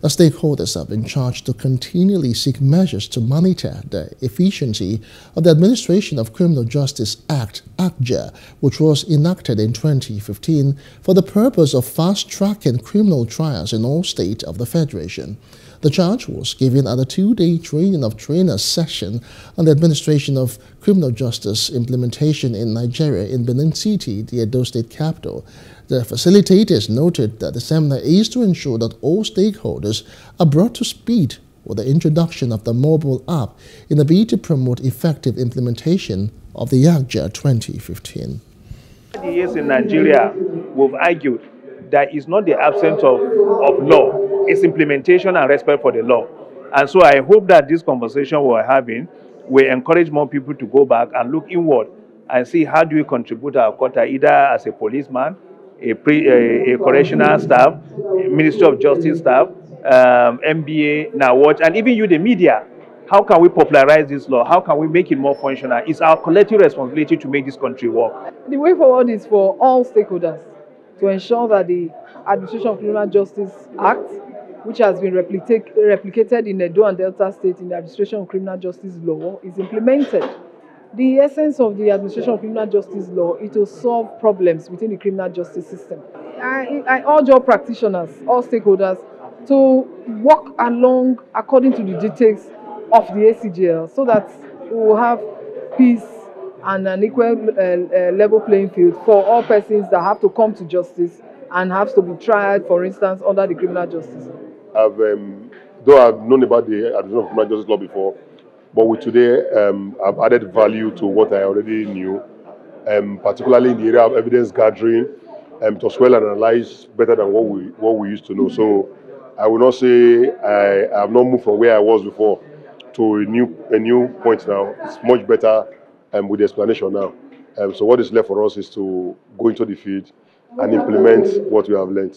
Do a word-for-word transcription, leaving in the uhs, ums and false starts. The stakeholders have been charged to continually seek measures to monitor the efficiency of the Administration of Criminal Justice Act, A C J A, which was enacted in twenty fifteen for the purpose of fast-tracking criminal trials in all states of the Federation. The charge was given at a two-day training of trainers session on the administration of criminal justice implementation in Nigeria in Benin City, the Edo State capital. The facilitators noted that the seminar is to ensure that all stakeholders are brought to speed with the introduction of the mobile app in a bid to promote effective implementation of the A C J A twenty fifteen. For years in Nigeria, we've argued that it's not the absence of, of law, it's implementation and respect for the law. And so I hope that this conversation we're having will encourage more people to go back and look inward and see how do we contribute our quota, either as a policeman, a, pre, a, a correctional staff, a Ministry of Justice staff, um, M B A, Now Watch, and even you, the media. How can we popularize this law? How can we make it more functional? It's our collective responsibility to make this country work. The way forward is for all stakeholders to ensure that the Administration of Criminal Justice Act, which has been replic replicated in Edo and Delta State in the Administration of Criminal Justice Law, is implemented. The essence of the Administration of Criminal Justice Law is to solve problems within the criminal justice system. I, I urge all practitioners, all stakeholders, to work along according to the details of the A C J L so that we will have peace and an equal uh, uh, level playing field for all persons that have to come to justice and have to be tried, for instance, under the criminal justice. I've, um, though I've known about the Administration of Criminal Justice Law before, but with today um, I've added value to what I already knew, um, particularly in the area of evidence gathering, um, to swell and analyze better than what we, what we used to know. So I will not say I, I have not moved from where I was before to a new, a new point now. It's much better Um, with the explanation now. Um, so what is left for us is to go into the field and implement what we have learned.